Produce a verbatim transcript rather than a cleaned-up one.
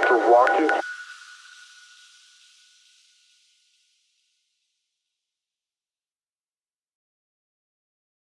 Counter Rockets.